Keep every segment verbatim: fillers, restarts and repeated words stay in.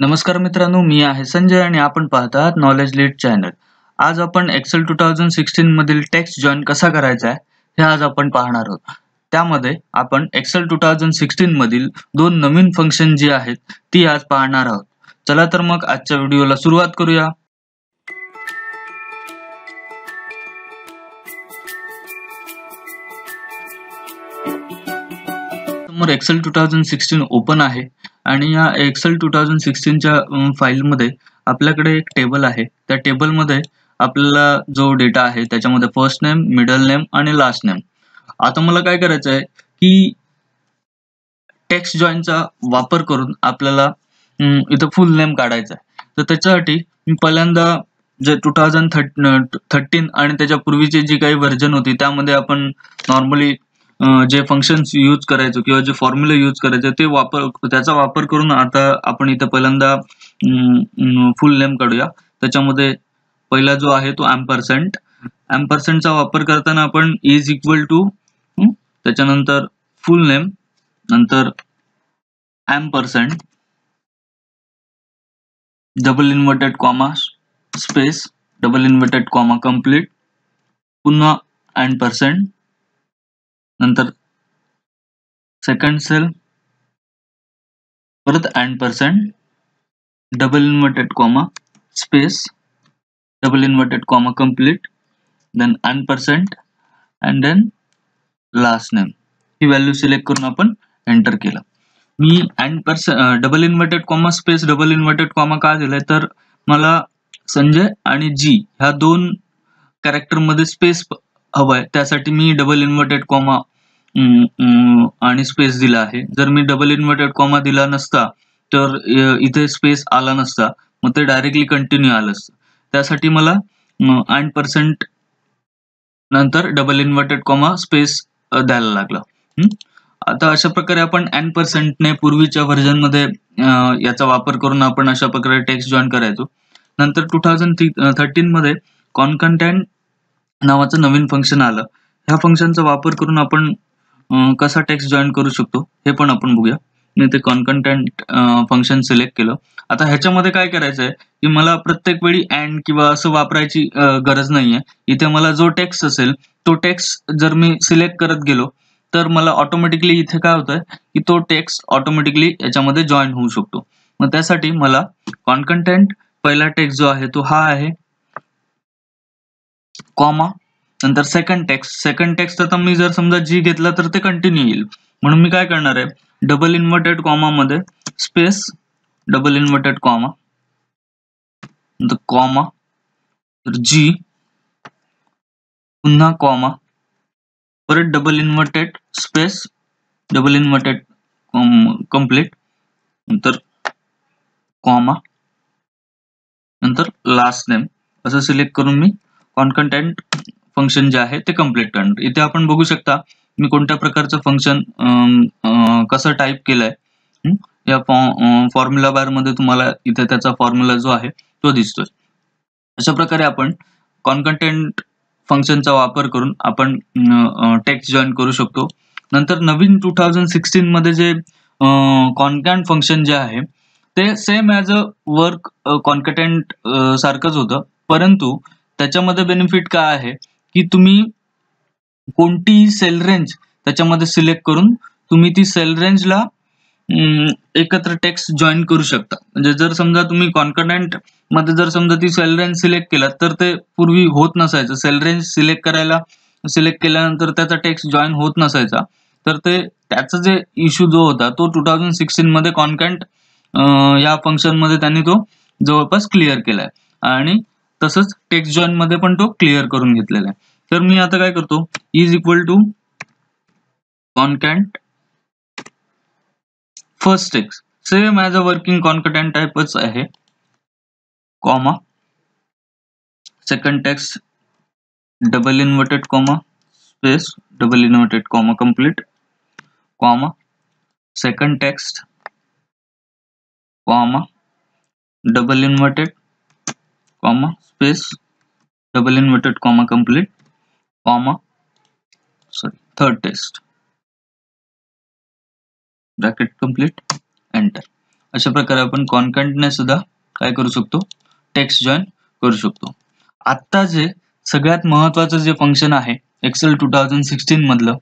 नमस्कार मित्रांनो, मी आहे संजय आणि आपण पाहत आहात नॉलेज लिट चॅनल। आज आपण एक्सेल टू थाउजंड सिक्स्टीन मधील टेक्स्ट जॉईन कसा करायचा हे आज आपण पाहणार आहोत। त्यामध्ये आपण एक्सेल टू थाउजंड सिक्स्टीन मधील दोन नवीन फंक्शन जी आहेत ती आज पाहणार आहोत। चला तर मग आजच्या व्हिडिओला सुरुवात करूया। समोर Excel two thousand sixteen open आहे आणि या एक्सेल टू थाउजंड सिक्स्टीन च्या फाइल मध्ये आपल्याकडे एक टेबल आहे। त्या टेबल मध्ये आपल्याला जो डेटा आहे त्याच्यामध्ये फर्स्ट नेम, मिडल नेम आणि लास्ट नेम। आता मला काय करायचं आहे की टेक्स्ट जॉईनचा वापर करून आपल्याला इथं फुल नेम काढायचा आहे। तर त्याच्यासाठी मी पहिल्यांदा जे टू थाउजंड थर्टीन आणि त्याच्या पूर्वीचे जी काही व्हर्जन होती त्यामध्ये आपण नॉर्मली जे फंक्शन्स यूज करायचो किंवा जे फॉर्म्युला यूज करायचे ते वापर त्याचा वापर करून आता आपण इथे पहिल्यांदा फुल नेम काढूया। त्याच्यामध्ये पहिला जो आहे तो एम्परसँड एम्परसँडचा वापर करताना आपण इज इक्वल टू त्याच्यानंतर फुल नेम नंतर ampersand double inverted comma space double inverted comma complete पुन्हा एम्परसँड नंतर सेकंड सेल परत ampersand double inverted comma space double inverted comma complete then ampersand and then last name ही value select करून आपण enter केला। मी ampersand double inverted comma space double inverted comma का दिलाय तर मला संजय आणि जी ह्या दोन कॅरेक्टर मध्ये स्पेस हवाय, त्यासाठी मी डबल इन्व्हर्टेड कॉमा आणि स्पेस दिला आहे। जर मी डबल इन्व्हर्टेड कॉमा दिला नसता तर इथे स्पेस आला नसता, मग ते डायरेक्टली कंटिन्यू आलं असतं। त्यासाठी मला एम्परसँड नंतर डबल इन्व्हर्टेड कॉमा स्पेस द्यायला लागला। आता अशा प्रकारे आपण एम्परसँडने पूर्वीच्या व्हर्जन मध्ये याचा वापर करून आपण अशा प्रकारे टेक्स्ट जॉईन करायचो। नंतर टू थाउजंड थर्टीन मध्ये कॉन्कॅटेनेट नावाचं नवीन फंक्शन आलं। ह्या फंक्शनचा वापर करून आपण कसा टेक्स्ट जॉईन करू शकतो हे पण आपण बघूया। मी ते कॉन्कॅटेनेट फंक्शन सिलेक्ट केलं। आता ह्याच्यामध्ये काय करायचं आहे की मला प्रत्येक वेळी अँड किंवा असं वापरायची गरज नाहीये। इथे मला जो टेक्स्ट असेल तो टेक्स्ट जर मी सिलेक्ट करत गेलो तर मला ऑटोमॅटिकली इथे काय होतंय की तो टेक्स्ट ऑटोमॅटिकली याच्यामध्ये जॉईन होऊ शकतो। मग त्यासाठी मला कॉन्कॅटेनेट पहिला टेक्स्ट जो आहे तो हा आहे कॉमा नंतर सेकंड टेक्स्ट सेकंड टेक्स्ट आता मी जर समजा जी घेतला तर ते कंटिन्यू येईल, म्हणून मी काय करणार आहे डबल इन्व्हर्टेड कॉमा मध्ये स्पेस डबल इन्व्हर्टेड कॉमा नंतर कॉमा तर जी पुन्हा कॉमा परत double inverted space double inverted complete नंतर कॉमा नंतर लास्ट नेम असं सिलेक्ट करून मी कॉन्कॅटेनेट फंक्शन जे आहे ते कंप्लीट करणार। इथे आपण बघू शकता मी कोणत्या प्रकारचं फंक्शन कसं टाईप केलंय। या फॉर्म्युला बार मध्ये तुम्हाला इथे त्याचा फॉर्म्युला जो आहे तो दिसतोय। अशा प्रकारे आपण कॉन्कॅटेनेट फंक्शनचा वापर करून आपण टेक्स्ट जॉईन करू शकतो। नंतर नवीन टू थाउजंड सिक्स्टीन मध्ये जे कॉन्कॅट फंक्शन जे आहे ते same as a work concatenate सारखंच होतं, परंतु त्याच्यामध्ये बेनिफिट काय आहे की तुम्ही कोणती सेल रेंज त्याच्यामध्ये सिलेक्ट करून तुम्ही ती सेल रेंजला एकत्र टेक्स्ट जॉईन करू शकता। म्हणजे जर समजा तुम्ही कॉन्कॅटेनेट मध्ये जर समजा ती सेल रेंज सिलेक्ट केला तर ते पूर्वी होत नसायचं। सेल रेंज सिलेक्ट करायला सिलेक्ट केल्यानंतर त्याचा टेक्स्ट जॉईन होत नसायचा, तर ते त्याचा जे इश्यू जो होता तो टू थाउजंड सिक्स्टीन मध्ये कॉन्कॅट या फंक्शनमध्ये त्यांनी तो जवळपास क्लिअर केलाय आणि तसंच टेक्स्ट जॉईन मध्ये पण तो क्लिअर करून घेतलेला आहे। तर मी आता काय करतो is equal to concat first text same as a working concatenate टाईपच आहे comma second text double inverted comma space double inverted comma complete comma second text comma double inverted comma space double inverted comma complete comma sorry third text bracket complete enter. अशा प्रकारे आपण कॉन्कॅटने सुद्धा काय करू शकतो, text join करू शकतो। आता जे सगळ्यात महत्त्वाचं जे फंक्शन आहे एक्सेल टू थाउजंड सिक्स्टीन मधलं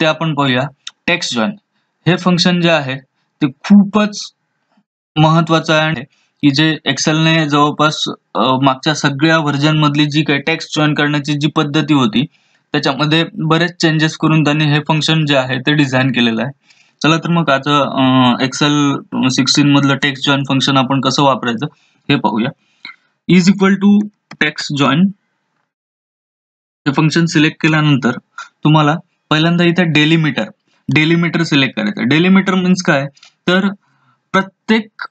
ते आपण पाहूया, टेक्स्ट जॉईन। हे फंक्शन जे आहे ते खूपच महत्त्वाचं आहे की जे एक्सेलने जवळपास मागच्या सगळ्या व्हर्जन मधली जी काही टेक्स्ट जॉईन करण्याची जी पद्धती होती त्याच्यामध्ये बरेच चेंजेस करून त्यांनी हे फंक्शन जे आहे ते डिझाइन केलेलं आहे। चला तर मग आज एक्सेल सिक्स्टीन मधलं टेक्स्ट जॉईन फंक्शन आपण कसं वापरायचं हे पाहूया। Is equal to text join हे फंक्शन सिलेक्ट केल्यानंतर तुम्हाला पहिल्यांदा इथे डेलिमिटर डेलिमिटर सिलेक्ट करायचं। डेलिमिटर मीन्स काय, तर प्रत्येक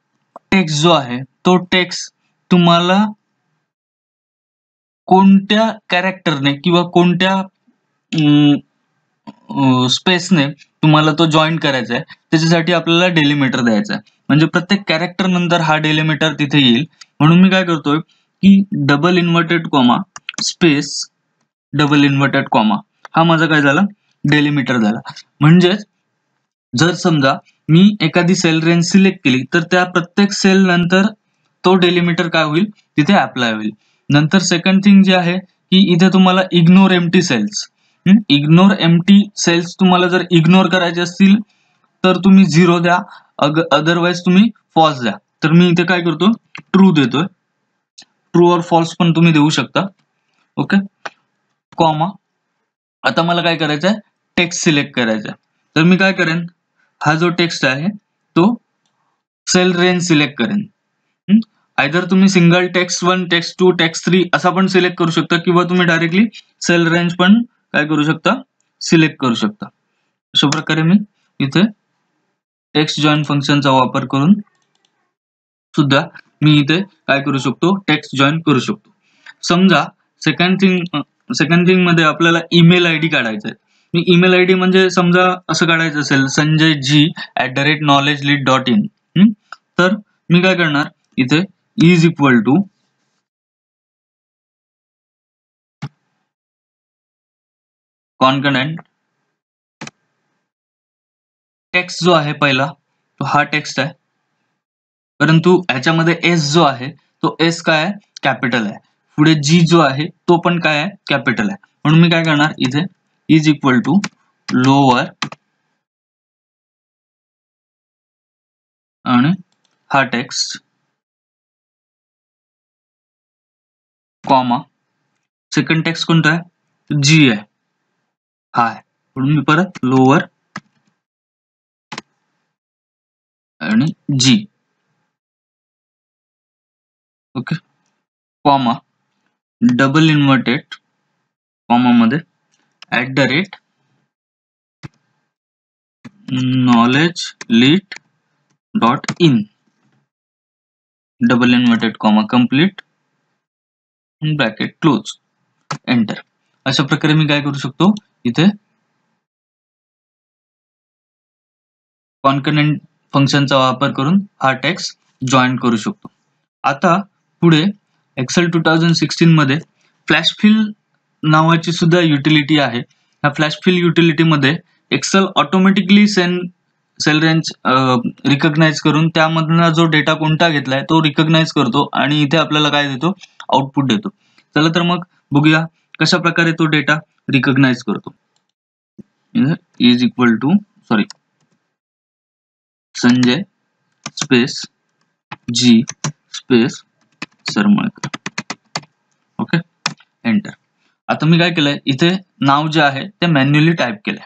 टेक्स्ट जो आहे तो टेक्स्ट तुम्हाला कोणत्या कॅरेक्टरने किंवा कोणत्या स्पेसने तुम्हाला तो जॉईन करायचा आहे त्याच्यासाठी आपल्याला डेलिमिटर द्यायचा आहे। म्हणजे प्रत्येक कॅरेक्टर नंतर हा डेलिमिटर तिथे येईल। म्हणून मी काय करतोय की double inverted comma space double inverted comma हा माझा काय झाला, डेलिमिटर झाला। म्हणजेच जर समजा मी एखादी सेल रेंज सिलेक्ट केली तर त्या प्रत्येक सेल नंतर तो डेलिमिटर काय होईल, तिथे अप्लाय होईल। नंतर सेकंड थिंग जे आहे की इथे तुम्हाला ignore empty cells ignore empty cells तुम्हाला जर इग्नोर करायचे असतील तर तुम्ही झिरो द्या, अग अदरवाइज तुम्ही फॉल्स द्या। तर मी इथे काय करतो, ट्रू देतोय। ट्रू और फॉल्स पण तुम्ही देऊ शकता, ओके कॉमा। आता मला काय करायचं आहे, टेक्स्ट सिलेक्ट करायचा आहे। तर मी काय करेन, हा जो टेक्स्ट आहे तो सेल रेंज सिलेक्ट करेन। आयदर तुम्ही single text one, text two, text three असा पण सिलेक्ट करू शकता किंवा तुम्ही डायरेक्टली सेल रेंज पण काय करू शकता, सिलेक्ट करू शकता। अशा प्रकारे मी इथे टेक्स्ट जॉईन फंक्शनचा वापर करून सुद्धा मी इथे काय करू शकतो, टेक्स्ट जॉईन करू शकतो। समजा सेकंड थिंग सेकंड थिंग मध्ये आपल्याला ईमेल आयडी काढायचा आहे। मी ईमेल आयडी म्हणजे समजा असं काढायचं असेल Sanjay G at the rate knowledge lit dot in, तर मी काय करणार, इथे is equal to concatenate text जो आहे पहिला तो हा टेक्स्ट आहे, परंतु ह्याच्यामध्ये एस जो आहे तो एस काय आहे, कॅपिटल आहे। पुढे जी जो आहे तो पण काय आहे, कॅपिटल आहे। म्हणून मी काय करणार, इथे इज इक्वल टू लोअर आणि हा टेक्स्ट कॉमा, सेकंड टेक्स्ट कोणता आहे, जी आहे हा आहे। म्हणून मी परत लोअर आणि जी, okay comma double inverted comma मध्ये at the rate knowledge lit dot in double inverted comma complete bracket close enter. अशा प्रकारे मी काय करू शकतो, इथे कॉन्कॅटनेट फंक्शनचा वापर करून हा टेक्स्ट जॉईन करू शकतो। आता पुढे एक्सेल टू थाउजंड सिक्स्टीन मध्ये फ्लॅश फिल नावाची सुद्धा युटिलिटी आहे। ह्या फ्लॅश फिल युटिलिटीमध्ये Excel automatically cell cell range recognize करून त्यामधला जो डेटा कोणता घेतलाय तो रिकग्नाइज करतो आणि इथे आपल्याला काय देतो, आउटपुट देतो। चला तर मग बघूया कशा प्रकारे तो डेटा रिकग्नाइज करतो। Is equal to sorry Sanjay space G space Sarmalkar, okay enter. आता मी काय केलंय, इथे नाव जे आहे ते मॅन्युअली टाईप केलंय।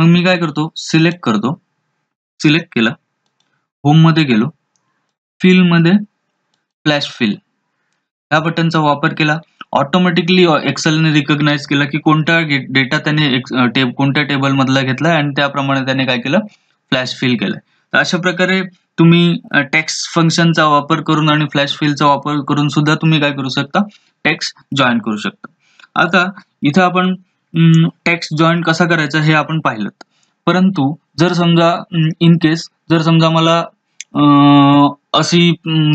मग मी काय करतो, सिलेक्ट करतो। सिलेक्ट केला, होम मध्ये गेलो, फिल मध्ये फ्लॅश फिल या बटनचा वापर केला। ऑटोमॅटिकली एक्सेलने रिकग्नाइज केला की कोणता डेटा त्याने टेब कोणत्या टेबल मधला घेतला आणि त्याप्रमाणे त्याने काय केलं, फ्लॅश फिल केलं। तर अशा प्रकारे तुम्ही टेक्स्ट फंक्शनचा वापर करून आणि फ्लॅश फिलचा वापर करून सुद्धा तुम्ही काय करू शकता, टेक्स्ट जॉईन करू शकता। आता इथे आपण टेक्स्ट जॉईन कसा करायचा हे आपण पाहिलं, परंतु जर समजा इन केस जर समजा मला अशी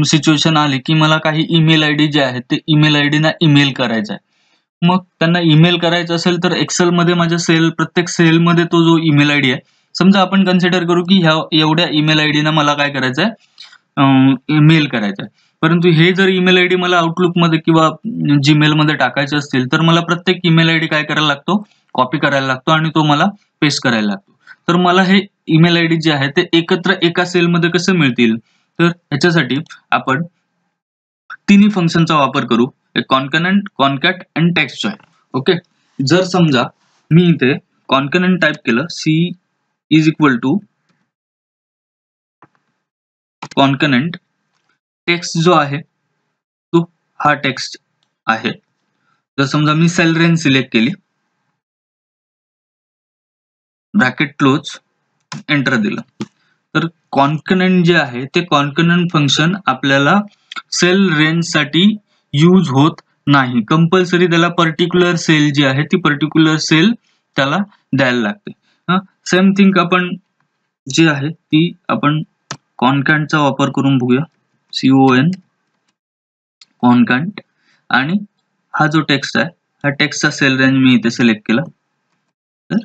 सिच्युएशन आली की मला काही ईमेल आय डी जे आहेत ते ईमेल आय डीना ईमेल करायचा आहे। मग त्यांना ईमेल करायचं असेल तर एक्सेलमध्ये माझ्या सेल प्रत्येक सेलमध्ये तो जो ईमेल आय डी आहे, समजा आपण कन्सिडर करू की ह्या एवढ्या ईमेल आय डीना मला काय करायचं आहे, मेल करायचा आहे, परंतु हे जर ईमेल आयडी मला आउटलुक मध्ये किंवा जीमेल मध्ये टाकायचे असतील तर मला प्रत्येक ईमेल आयडी काय करायला लागतो, कॉपी करायला लागतो आणि तो मला पेस्ट करायला लागतो. तर मला हे ईमेल आयडी जे आहे ते एकत्र एका सेल मध्ये कसे मिळतील, तर याच्यासाठी आपण तिन्ही फंक्शनचा वापर करू, कॉन्कॅनेंट, कॉन्कॅट आणि टेक्स्ट जॉइन. ओके, जर समजा मी इथे कॉन्कॅनेंट टाइप केलं, C is equal to concatenate, text जो आहे तो हा टेक्स्ट आहे. जर समजा मी सेल रेंज सिलेक्ट केली, ब्रॅकेट क्लोज, एंटर दिलं, तर कॉन्कॅनेंट जे आहे ते कॉन्कॅनेंट फंक्शन आपल्याला सेल रेंज साठी यूज होत नाही, कंपल्सरी त्याला पर्टिक्युलर सेल जी आहे ती पर्टिक्युलर सेल त्याला द्यायला लागते. हां, सेम थिंग आपण जी आहे ती आपण कॉन्कॅटचा वापर करून बघूया, सीओएन कॉन्कॅट, आणि हा जो टेक्स्ट आहे हा टेक्स्टचा सेल रेंज मी इथे सिलेक्ट केला तर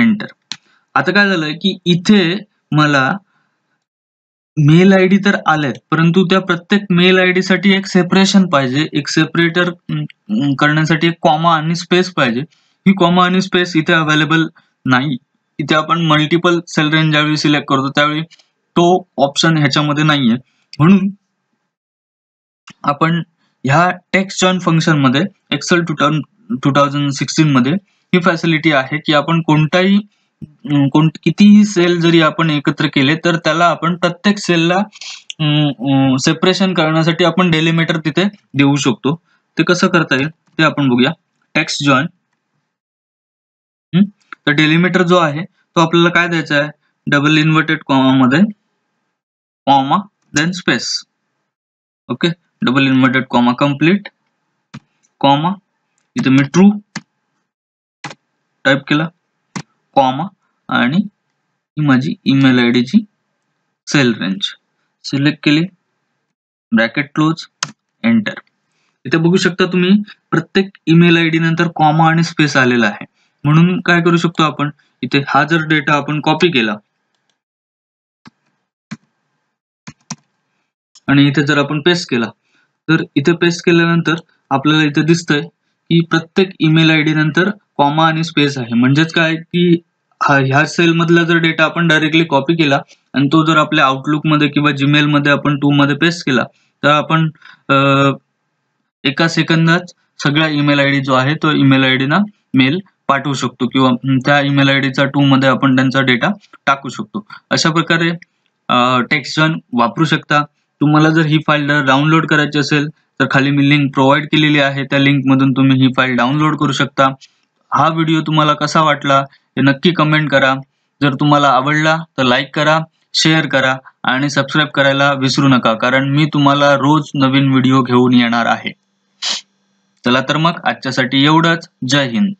एंटर. आता काय झालं की इथे मला मेल आयडी तर आलेत, परंतु त्या प्रत्येक मेल आयडी साठी एक सेपरेशन पाहिजे, एक सेपरेटर करण्यासाठी एक कॉमा आणि स्पेस पाहिजे. ही कॉमा आणि स्पेस इथे अवेलेबल नाही. इथे आपण मल्टिपल सेल रेंज ज्यावेळी सिलेक्ट करतो त्यावेळी तो ऑप्शन ह्याच्यामध्ये नाहीये, म्हणून आपण ह्या टेक्स्ट जॉइन फंक्शन मध्ये एक्सेल टू थाउजंड सिक्स्टीन मध्ये ही फॅसिलिटी आहे की आपण कोणताही कोण कितीही सेल जरी आपण एकत्र केले तर त्याला आपण प्रत्येक सेलला सेपरेशन करण्यासाठी आपण डेलिमिटर तिथे देऊ शकतो. ते कसं करता येईल ते आपण बघूया. टेक्स्ट जॉइन, तर डेलिमिटर जो आहे तो आपल्याला काय द्यायचा आहे, डबल इन्व्हर्टेड कॉमा मध्ये comma then space. Okay, double inverted comma complete comma, इथे मी ट्रू टाइप केला, कॉमा आणि ही माझी ईमेल आयडी ची सेल रेंज सिलेक्ट केली, ब्रॅकेट क्लोज, एंटर. इथे बघू शकता तुम्ही प्रत्येक ईमेल आयडी नंतर कॉमा आणि स्पेस आलेला आहे, म्हणून काय करू शकतो आपण, इथे हा जर डेटा आपण कॉपी केला आणि इथे जर आपण पेस्ट केला तर इथे पेस्ट केल्यानंतर आपल्याला इथे दिसतंय की प्रत्येक ईमेल आयडी नंतर कॉमा आणि स्पेस आहे. म्हणजेच काय की ह्या सेल मधला जर डेटा आपण डायरेक्टली कॉपी केला आणि तो जर आपल्या आउटलुक मध्ये किंवा जीमेल मध्ये आपण टू मध्ये पेस्ट केला तर आपण एका सेकंदात सगळा ईमेल आयडी जो आहे तो ईमेल आयडीना मेल पाठवू शकतो किंवा त्या ईमेल आयडीचा टू मध्ये आपण त्यांचा डेटा टाकू शकतो. अशा प्रकारे टेक्स्ट जॉइन वापरू शकता. तुम्हाला जर ही फाईल डाउनलोड करायची असेल तर खाली मी लिंक प्रोव्हाइड केलेली आहे, त्या लिंकमधून तुम्ही ही फाईल डाउनलोड करू शकता. हा व्हिडिओ तुम्हाला कसा वाटला हे नक्की कमेंट करा. जर तुम्हाला आवडला तर लाईक करा, शेअर करा आणि सबस्क्राइब करायला विसरू नका, कारण मी तुम्हाला रोज नवीन व्हिडिओ घेऊन येणार आहे. चला तर मग आजच्यासाठी एवढंच. जय हिंद.